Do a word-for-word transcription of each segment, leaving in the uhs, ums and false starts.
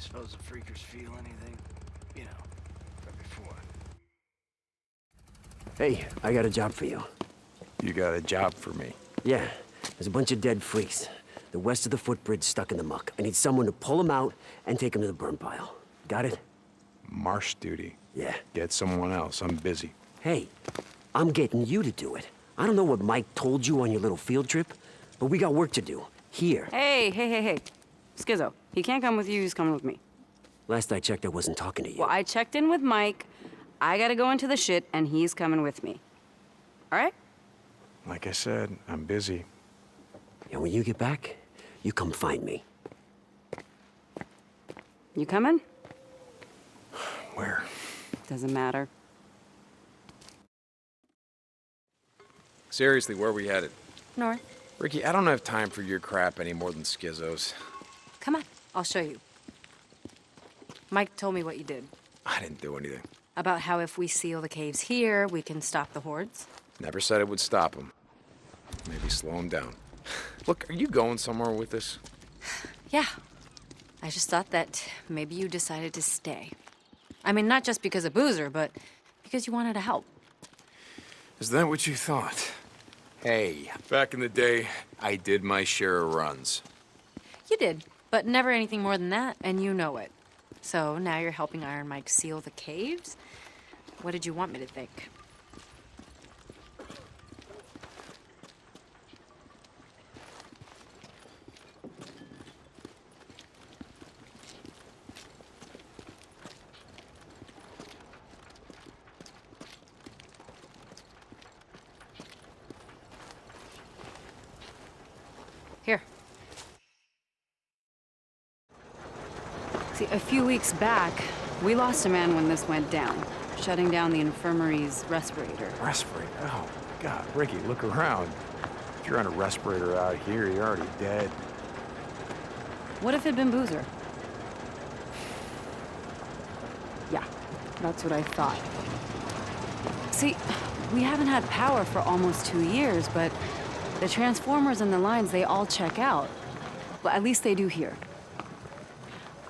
You suppose the freakers feel anything, you know, from before? Hey, I got a job for you. You got a job for me? Yeah. There's a bunch of dead freaks. The west of the footbridge stuck in the muck. I need someone to pull them out and take them to the burn pile. Got it? Marsh duty. Yeah. Get someone else. I'm busy. Hey, I'm getting you to do it. I don't know what Mike told you on your little field trip, but we got work to do. Here. Hey, hey, hey, hey. Skizzo, he can't come with you, he's coming with me. Last I checked, I wasn't talking to you. Well, I checked in with Mike. I gotta go into the shit, and he's coming with me. All right? Like I said, I'm busy. And when you get back, you come find me. You coming? Where? Doesn't matter. Seriously, where are we headed? North. Ricky, I don't have time for your crap any more than Schizo's. Come on, I'll show you. Mike told me what you did. I didn't do anything. About how if we seal the caves here, we can stop the hordes. Never said it would stop them. Maybe slow them down. Look, are you going somewhere with this? Yeah. I just thought that maybe you decided to stay. I mean, not just because of Boozer, but because you wanted to help. Is that what you thought? Hey, back in the day, I did my share of runs. You did, but never anything more than that, and you know it. So now you're helping Iron Mike seal the caves? What did you want me to think? A few weeks back, we lost a man when this went down, shutting down the infirmary's respirator. Respirator? Oh, God, Ricky, look around. If you're on a respirator out here, you're already dead. What if it'd been Boozer? Yeah, that's what I thought. See, we haven't had power for almost two years, but the transformers and the lines, they all check out. Well, at least they do here.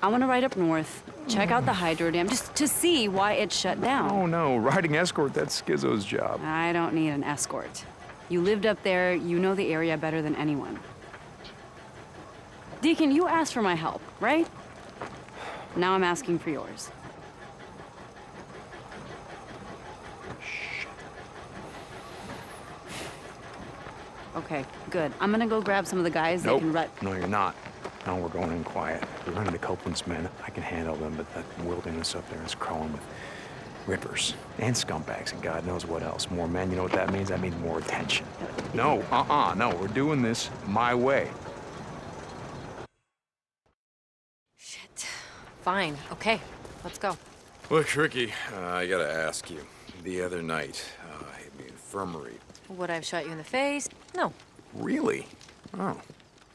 I want to ride up north, check out the hydro dam, just to see why it shut down. Oh no, riding escort, that's Schizo's job. I don't need an escort. You lived up there, you know the area better than anyone. Deacon, you asked for my help, right? Now I'm asking for yours. Shh. Okay, good. I'm gonna go grab some of the guys nope. that can rut- No, you're not. No, we're going in quiet. We're running to Copeland's men. I can handle them, but that wilderness up there is crawling with rippers and scumbags and God knows what else. More men, you know what that means? That means more attention. No, uh-uh, no. We're doing this my way. Shit. Fine. Okay. Let's go. Look, Ricky, uh, I gotta ask you. The other night, uh, at the infirmary... Would I have shot you in the face? No. Really? Oh.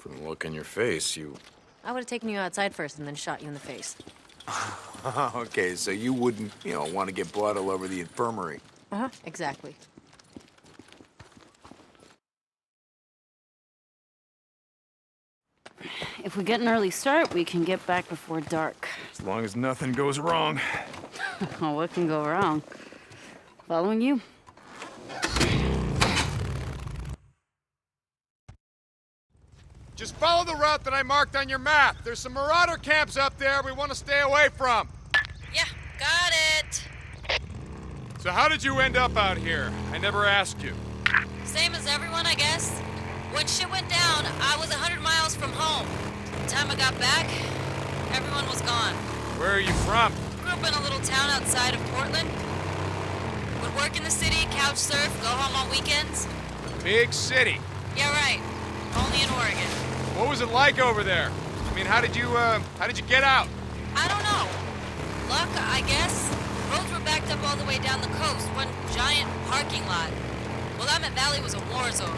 From the look in your face, you... I would have taken you outside first and then shot you in the face. Okay, so you wouldn't, you know, want to get blood all over the infirmary. Uh-huh, exactly. If we get an early start, we can get back before dark. As long as nothing goes wrong. Well, what can go wrong? Following you? Just follow the route that I marked on your map. There's some marauder camps up there we want to stay away from. Yeah, got it. So how did you end up out here? I never asked you. Same as everyone, I guess. When shit went down, I was a hundred miles from home. By the time I got back, everyone was gone. Where are you from? Grew up in a little town outside of Portland. Would work in the city, couch surf, go home on weekends. Big city. Yeah, right. Only in Oregon. What was it like over there? I mean, how did you, uh, how did you get out? I don't know. Luck, I guess. Roads were backed up all the way down the coast, one giant parking lot. Willamette Valley was a war zone.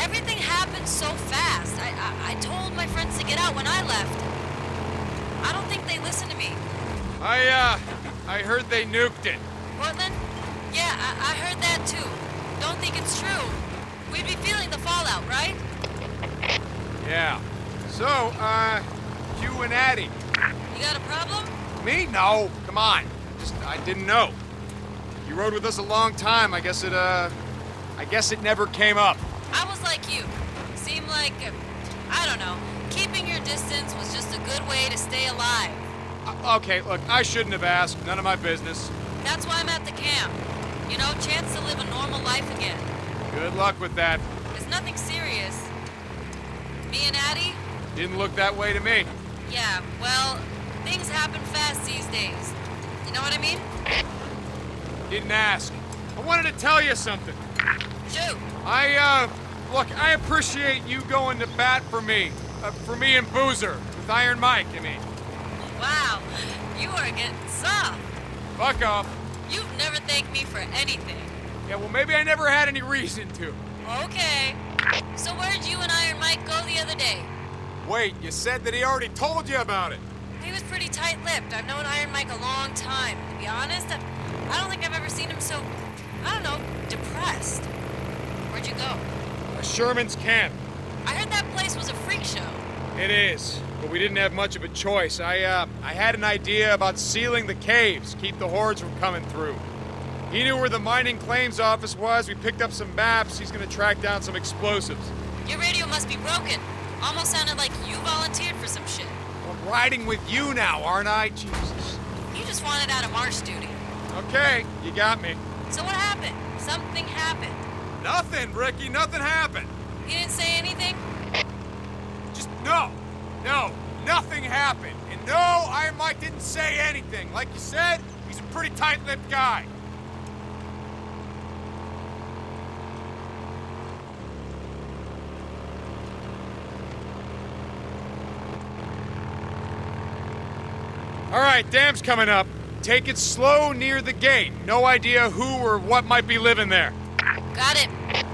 Everything happened so fast. I, I, I told my friends to get out when I left. I don't think they listened to me. I, uh, I heard they nuked it. Portland? Yeah, I, I heard that too. Don't think it's true. We'd be feeling the fallout, right? Yeah. So, uh, you and Addie, You got a problem? Me? No. Come on. Just, I didn't know. You rode with us a long time. I guess it, uh... I guess it never came up. I was like you. Seemed like... Uh, I don't know. Keeping your distance was just a good way to stay alive. Uh, okay, look, I shouldn't have asked. None of my business. That's why I'm at the camp. You know, chance to live a normal life again. Good luck with that. It's nothing serious. Me and Addie? Didn't look that way to me. Yeah, well, things happen fast these days. You know what I mean? Didn't ask. I wanted to tell you something. Shoot. I, uh, look, I appreciate you going to bat for me. Uh, for me and Boozer. With Iron Mike, I mean. Wow, you are getting soft. Fuck off. You've never thanked me for anything. Yeah, well, maybe I never had any reason to. Okay. So where'd you and Iron Mike go the other day? Wait, you said that he already told you about it. He was pretty tight-lipped. I've known Iron Mike a long time. To be honest, I don't think I've ever seen him so, I don't know, depressed. Where'd you go? A Sherman's camp. I heard that place was a freak show. It is, but we didn't have much of a choice. I, uh, I had an idea about sealing the caves, keep the hordes from coming through. He knew where the mining claims office was. We picked up some maps. He's gonna track down some explosives. Your radio must be broken. Almost sounded like you volunteered for some shit. I'm riding with you now, aren't I? Jesus. You just wanted out of marsh duty. Okay, you got me. So what happened? Something happened. Nothing, Ricky. Nothing happened. You didn't say anything? Just no. No. Nothing happened. And no, Iron Mike didn't say anything. Like you said, he's a pretty tight-lipped guy. All right, dam's coming up. Take it slow near the gate. No idea who or what might be living there. Got it.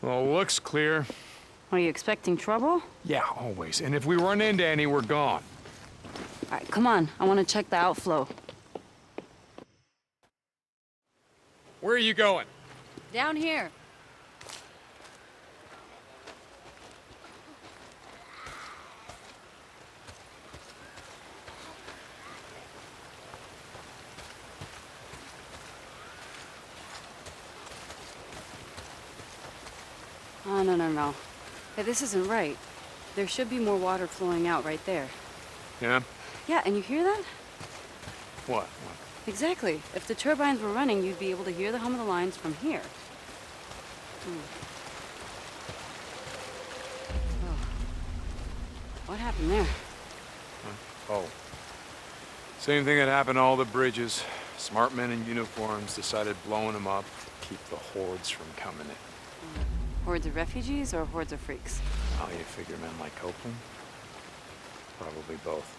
Well, looks clear. Are you expecting trouble? Yeah, always. And if we run into any, we're gone. All right, come on. I want to check the outflow. Where are you going? Down here. Oh, no, no, no. Hey, this isn't right. There should be more water flowing out right there. Yeah? Yeah, and you hear that? What? What? Exactly. If the turbines were running, you'd be able to hear the hum of the lines from here. Mm. Oh. What happened there? Huh? Oh. Same thing that happened to all the bridges. Smart men in uniforms decided blowing them up to keep the hordes from coming in. Mm. Hordes of refugees or hordes of freaks? Oh, you figure men like Copeland? Probably both.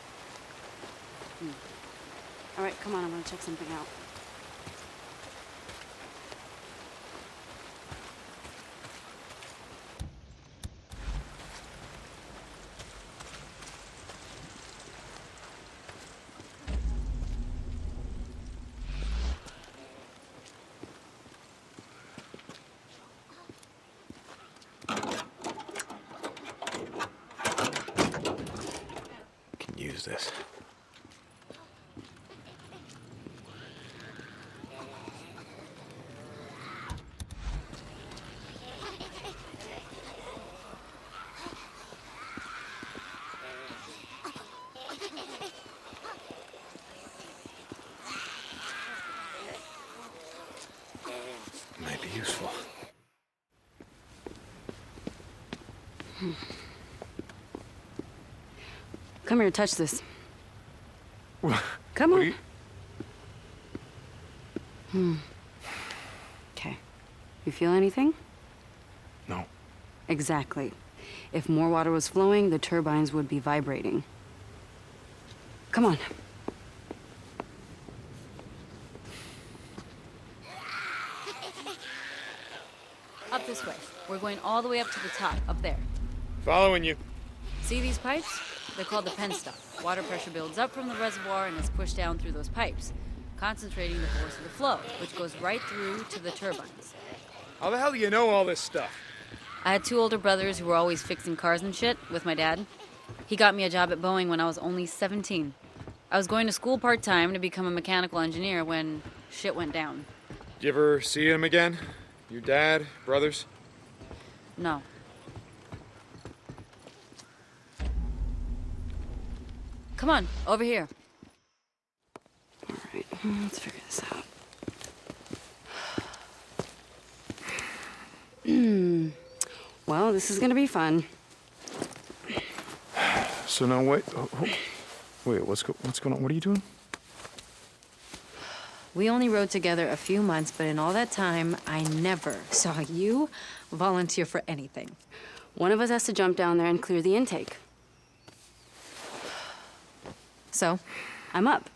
Mm. All right, come on, I'm gonna check something out. Can use this. Come here, touch this. Come on. Hmm. Okay. You feel anything? No. Exactly. If more water was flowing, the turbines would be vibrating. Come on. Up this way. We're going all the way up to the top, up there. Following you. See these pipes? They're called the penstock. Water pressure builds up from the reservoir and is pushed down through those pipes. concentrating the force of the flow, which goes right through to the turbines. How the hell do you know all this stuff? I had two older brothers who were always fixing cars and shit with my dad. He got me a job at Boeing when I was only seventeen. I was going to school part-time to become a mechanical engineer when shit went down. Did you ever see him again? Your dad, brothers? No. Come on, over here. All right, let's figure this out. Well, this is gonna be fun. So now wait, oh, oh, wait, what's go, what's going on? What are you doing? We only rode together a few months, but in all that time, I never saw you volunteer for anything. One of us has to jump down there and clear the intake. So, I'm up.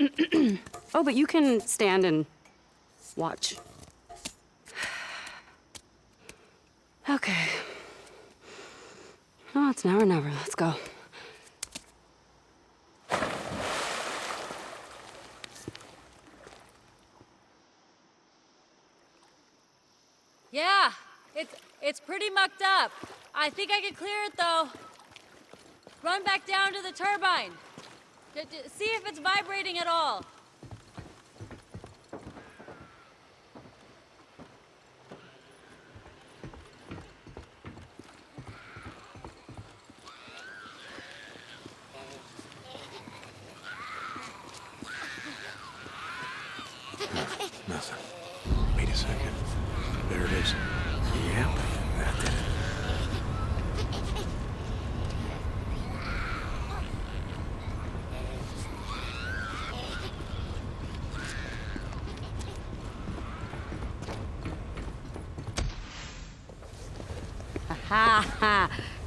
Oh, but you can stand and watch. Okay. Oh, it's now or never. Let's go. Yeah, it's it's pretty mucked up. I think I can clear it though. Run back down to the turbine. D- d- see if it's vibrating at all.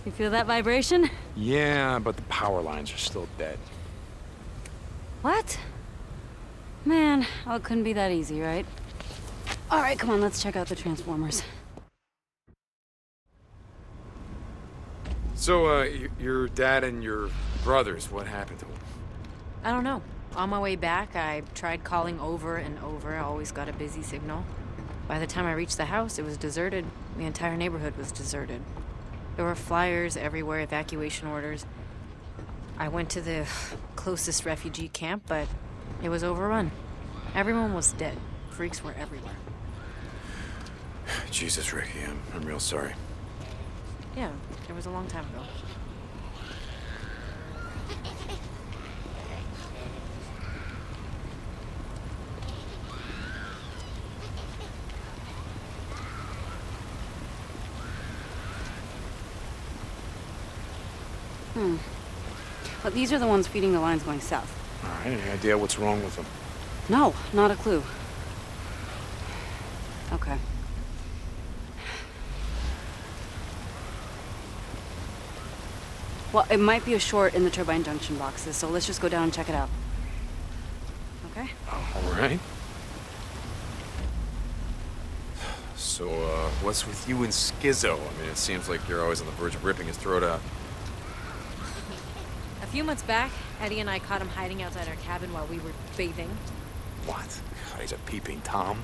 You feel that vibration? Yeah, but the power lines are still dead. What? Man, oh, it couldn't be that easy, right? All right, come on, let's check out the transformers. So, uh, your dad and your brothers, what happened to them? I don't know. On my way back, I tried calling over and over. I always got a busy signal. By the time I reached the house, it was deserted. The entire neighborhood was deserted. There were flyers everywhere, evacuation orders. I went to the closest refugee camp, but it was overrun. Everyone was dead. Freaks were everywhere. Jesus, Ricky, I'm, I'm real sorry. Yeah, it was a long time ago. Hmm. Well, these are the ones feeding the lines going south. All right, any idea what's wrong with them? No, not a clue. Okay. Well, it might be a short in the turbine junction boxes, so let's just go down and check it out. Okay? All right. So, uh, what's with you and Skizzo? I mean, it seems like you're always on the verge of ripping his throat out. A few months back, Addie and I caught him hiding outside our cabin while we were bathing. What? He's a peeping Tom.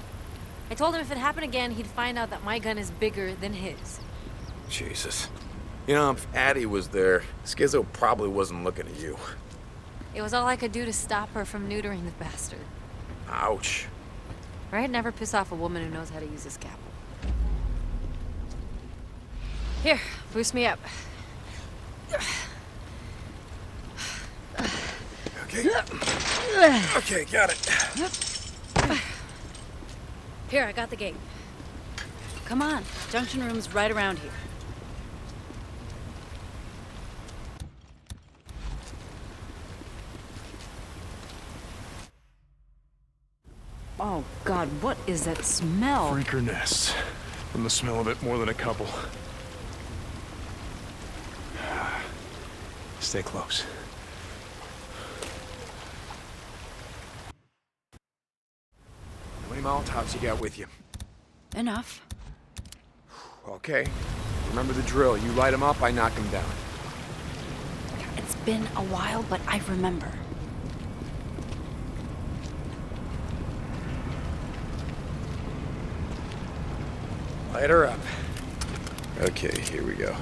I told him if it happened again, he'd find out that my gun is bigger than his. Jesus. You know, if Addie was there, Skizzo probably wasn't looking at you. It was all I could do to stop her from neutering the bastard. Ouch. Right? Never piss off a woman who knows how to use a scalpel. Here, boost me up. Okay. Okay, got it. Here, I got the gate. Come on. Junction room's right around here. Oh, God, what is that smell? Freaker nests. From the smell of it, more than a couple. Stay close. Molotovs you got with you? Enough. Okay. Remember the drill. You light them up, I knock them down. It's been a while, but I remember. Light her up. Okay, here we go.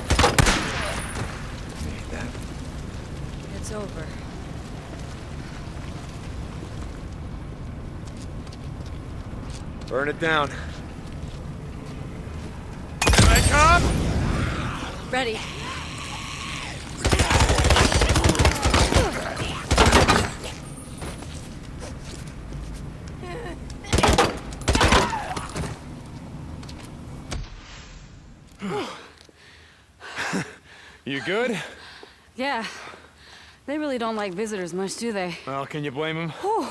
Ready? Oh, yeah. Burn it down. Can I come? Ready. You good? Yeah. They really don't like visitors much, do they? Well, can you blame them? Whew.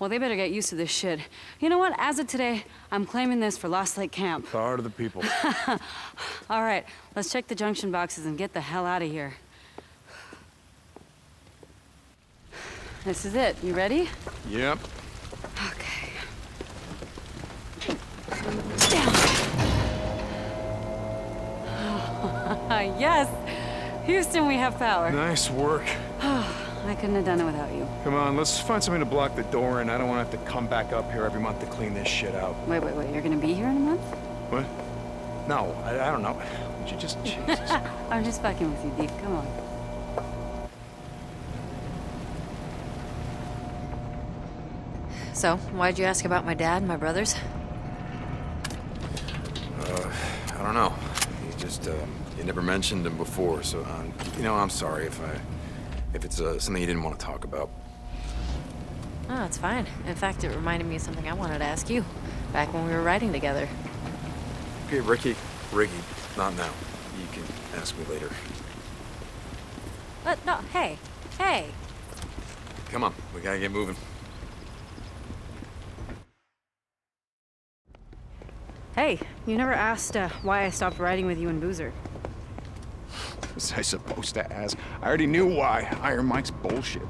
Well, they better get used to this shit. You know what? As of today, I'm claiming this for Lost Lake Camp. The heart of the people. All right, let's check the junction boxes and get the hell out of here. This is it. You ready? Yep. Okay. Down. Yes! Houston, we have power. Nice work. I couldn't have done it without you. Come on, let's find something to block the door in. I don't want to have to come back up here every month to clean this shit out. Wait, wait, wait. You're going to be here in a month? What? No, I, I don't know. Would you just... Jesus. I'm just fucking with you, Deep. Come on. So, why'd you ask about my dad and my brothers? Uh, I don't know. You just, uh, you never mentioned them before, so, um, you know, I'm sorry if I... If it's uh, something you didn't want to talk about. Oh, it's fine. In fact, it reminded me of something I wanted to ask you back when we were riding together. Okay, Ricky. Ricky, not now. You can ask me later. But, no, hey. Hey! Come on, we gotta get moving. Hey, you never asked uh, why I stopped riding with you and Boozer. Was I supposed to ask? I already knew why. Iron Mike's bullshit.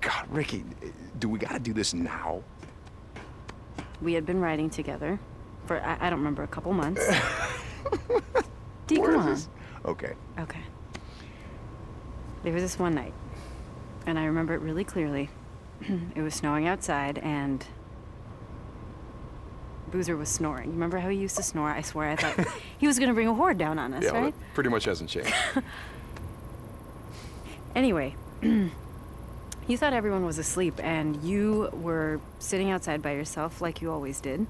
God, Ricky, do we gotta do this now? We had been riding together for, I, I don't remember, a couple months. D, come on. Okay. Okay. There was this one night, and I remember it really clearly. It was snowing outside, and... Boozer was snoring. You remember how he used to snore? I swear I thought he was going to bring a horde down on us, yeah, right? Yeah, well, pretty much hasn't changed. Anyway, you thought everyone was asleep, and you were sitting outside by yourself like you always did,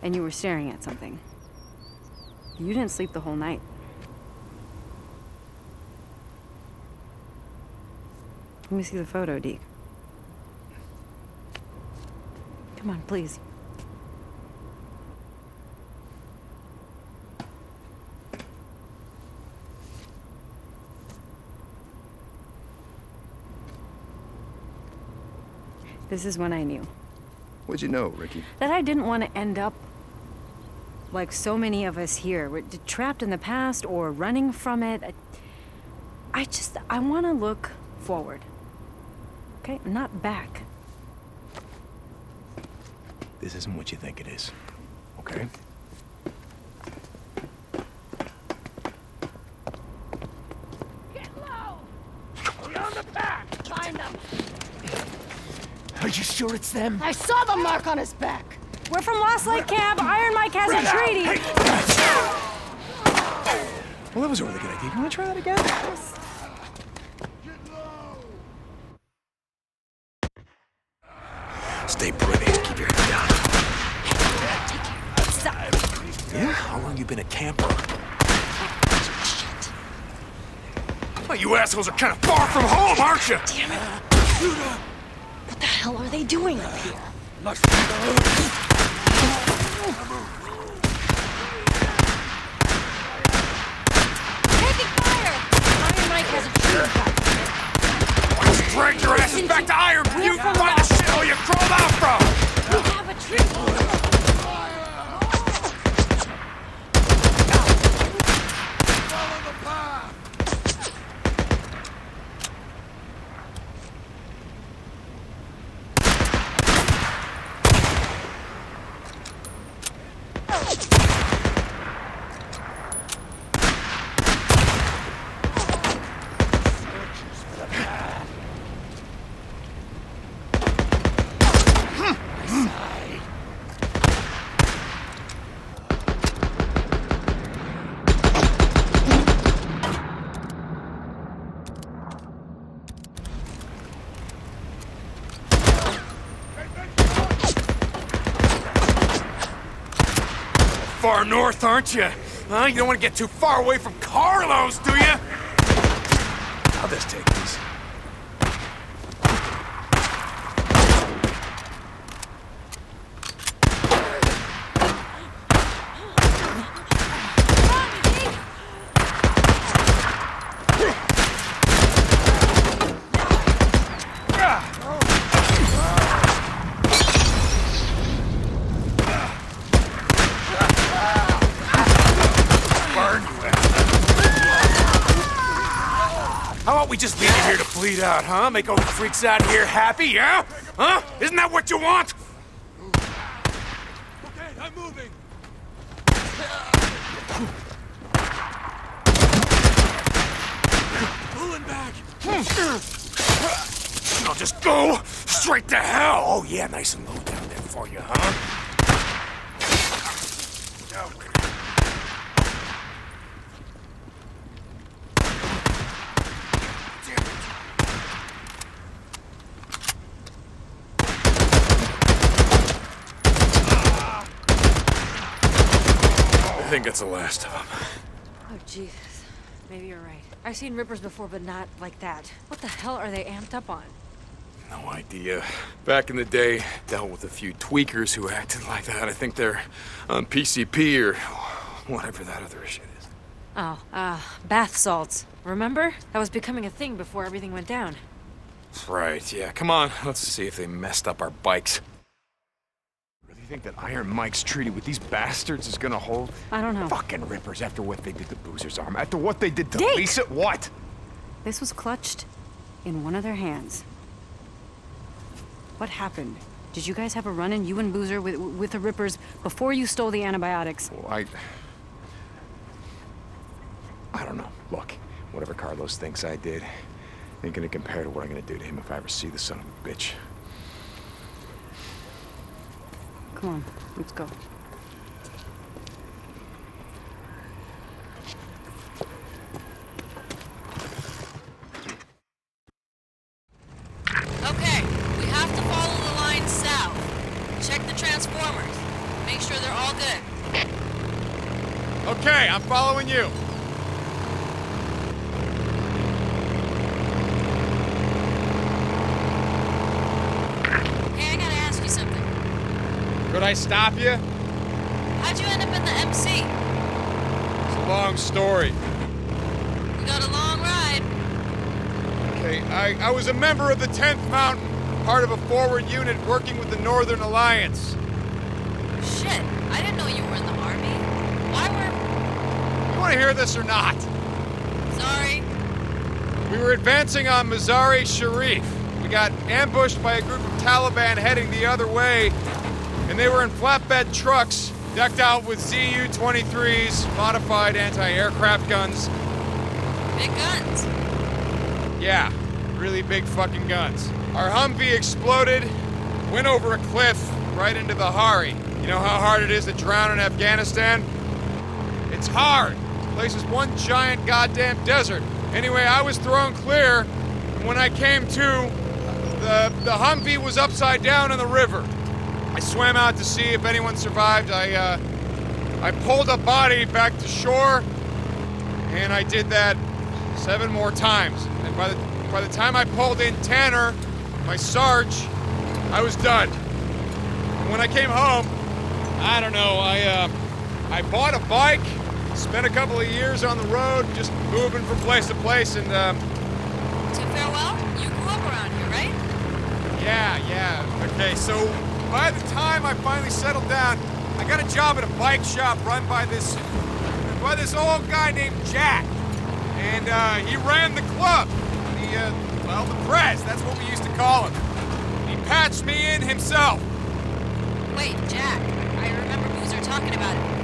and you were staring at something. You didn't sleep the whole night. Let me see the photo, Deke. Come on, please. This is when I knew. What'd you know, Ricky? That I didn't want to end up like so many of us here. We're trapped in the past or running from it. I, I just, I want to look forward. Okay? Not back. This isn't what you think it is. Okay? Get low! Get on the back! Find them! Are you sure it's them? I saw the mark on his back. We're from Lost Lake Camp. Iron Mike has a treaty. Hey. Well, that was a really good idea. You want to try that again? Yes. Get low. Stay pretty. Keep your head down. Stop. Yeah? How long you been a camper? Shit. Well, you assholes are kind of far from home, aren't you? Damn it. What the hell are they doing up here? Taking fire! Iron Mike has a tree cut. Far north, aren't you? Huh? You don't want to get too far away from Carlos, do you? I'll just take these. Just leave it here to bleed out, huh? Make all the freaks out here happy, yeah? Huh? Isn't that what you want? Okay, I'm moving. Pulling back. I'll just go straight to hell. Oh yeah, nice and low down there for you, huh? Okay. I think that's the last of them. Oh, Jesus. Maybe you're right. I've seen rippers before, but not like that. What the hell are they amped up on? No idea. Back in the day, dealt with a few tweakers who acted like that. I think they're on P C P or whatever that other shit is. Oh, uh, bath salts. Remember? That was becoming a thing before everything went down. Right, yeah. Come on, let's see if they messed up our bikes. You think that Iron Mike's treaty with these bastards is gonna hold? I don't know. Fucking rippers, after what they did to Boozer's arm, after what they did to Dick. Lisa, what? This was clutched in one of their hands. What happened? Did you guys have a run-in, you and Boozer, with, with the rippers before you stole the antibiotics? Well, I... I don't know. Look, whatever Carlos thinks I did, ain't gonna compare to what I'm gonna do to him if I ever see the son of a bitch. Come on, let's go. Okay, we have to follow the line south. Check the transformers. Make sure they're all good. Okay, I'm following you. Could I stop you? How'd you end up in the M C? It's a long story. We got a long ride. Okay, I, I was a member of the tenth Mountain, part of a forward unit working with the Northern Alliance. Shit, I didn't know you were in the Army. Why were... You want to hear this or not? Sorry. We were advancing on Mazar-e-Sharif. We got ambushed by a group of Taliban heading the other way. And they were in flatbed trucks, decked out with Z U twenty-threes, modified anti-aircraft guns. Big guns. Yeah, really big fucking guns. Our Humvee exploded, went over a cliff, right into the Hari. You know how hard it is to drown in Afghanistan? It's hard. This place is one giant goddamn desert. Anyway, I was thrown clear, and when I came to, the, the Humvee was upside down in the river. I swam out to see if anyone survived. I, uh, I pulled a body back to shore, and I did that seven more times. And by the, by the time I pulled in Tanner, my Sarge, I was done. And when I came home, I don't know, I, uh, I bought a bike, spent a couple of years on the road, just moving from place to place, and, um... So farewell? You grew up around here, right? Yeah, yeah. Okay, so... By the time I finally settled down, I got a job at a bike shop run by this, by this old guy named Jack. And uh, he ran the club. The, uh, well, the press, that's what we used to call him. He patched me in himself. Wait, Jack, I remember Boozer talking about it.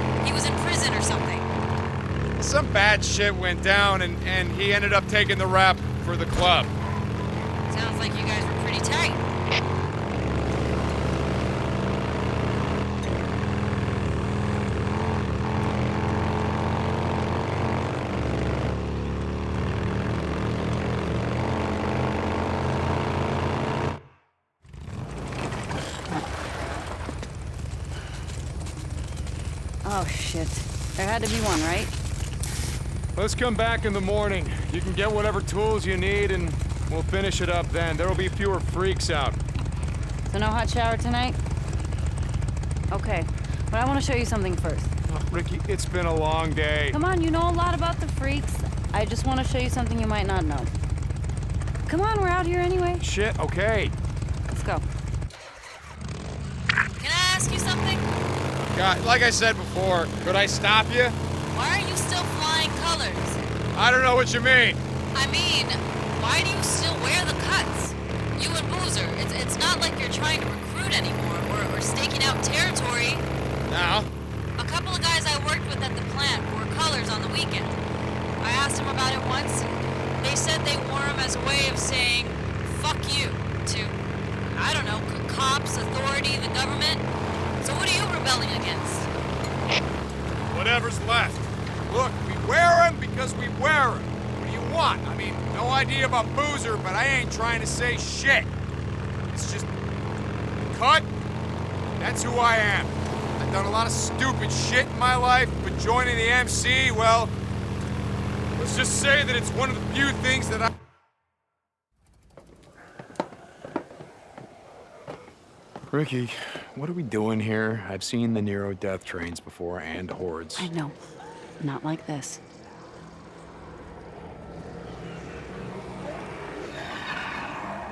some bad shit went down, and, and he ended up taking the rap for the club. Sounds like you guys were pretty tight. Oh, shit. There had to be one, right? Let's come back in the morning. You can get whatever tools you need, and we'll finish it up then. There'll be fewer freaks out. So no hot shower tonight? Okay, but I want to show you something first. Oh, Ricky, it's been a long day. Come on, you know a lot about the freaks. I just want to show you something you might not know. Come on, we're out here anyway. Shit, okay. Let's go. Can I ask you something? God, like I said before, could I stop you? Why are you still flying colors? I don't know what you mean. I mean, why do you still wear the cuts? You and Boozer, it's, it's not like you're trying to recruit anymore or, or staking out territory. No. A couple of guys I worked with at the plant wore colors on the weekend. I asked them about it once, and they said they wore them as a way of saying, fuck you, to, I don't know, cops, authority, the government. So what are you rebelling against? Whatever's left. Look, we wear them because we wear them. What do you want? I mean, no idea about Boozer, but I ain't trying to say shit. It's just... cut. That's who I am. I've done a lot of stupid shit in my life, but joining the M C, well... let's just say that it's one of the few things that I... Ricky, what are we doing here? I've seen the Nero death trains before, and hordes. I know. Not like this.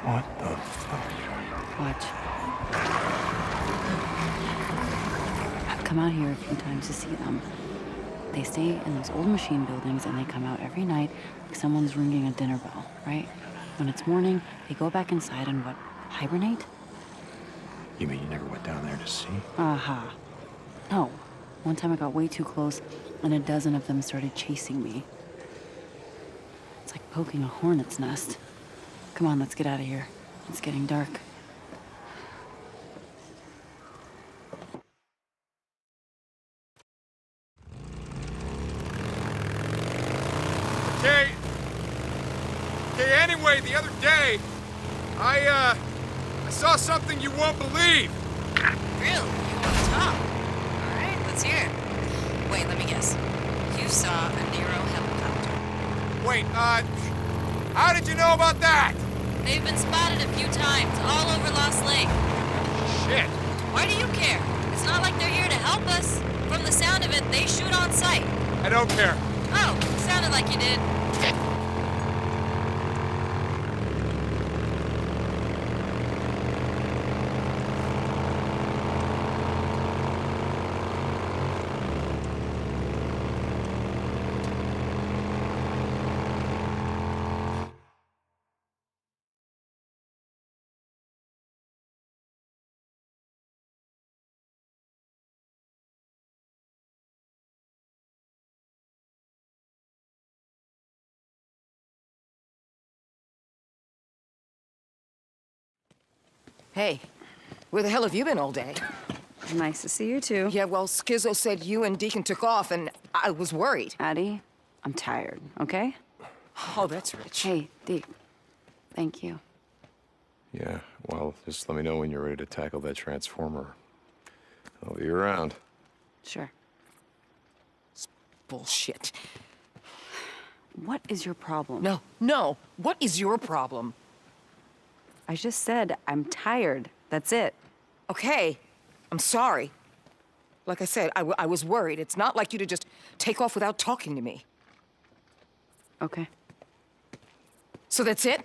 What the fuck? Watch. I've come out here a few times to see them. They stay in those old machine buildings, and they come out every night like someone's ringing a dinner bell, right? When it's morning, they go back inside and what? Hibernate? You mean you never went down there to see? Aha. Uh-huh. No. One time I got way too close, and a dozen of them started chasing me. It's like poking a hornet's nest. Come on, let's get out of here. It's getting dark. Okay. Okay, anyway, the other day, I, uh... saw something you won't believe. Really? You want to talk? All right, let's hear it. Wait, let me guess. You saw a Nero helicopter. Wait, uh, how did you know about that? They've been spotted a few times, all over Lost Lake. Shit. Why do you care? It's not like they're here to help us. From the sound of it, they shoot on sight. I don't care. Oh, sounded like you did. Hey, where the hell have you been all day? Nice to see you, too. Yeah, well, Skizzo said you and Deacon took off, and I was worried. Addie, I'm tired, okay? Oh, that's rich. Hey, Dee, thank you. Yeah, well, just let me know when you're ready to tackle that transformer. I'll be around. Sure. It's bullshit. What is your problem? No, no, what is your problem? I just said I'm tired. That's it. Okay. I'm sorry. Like I said, I, w I was worried. It's not like you to just take off without talking to me. Okay. So that's it?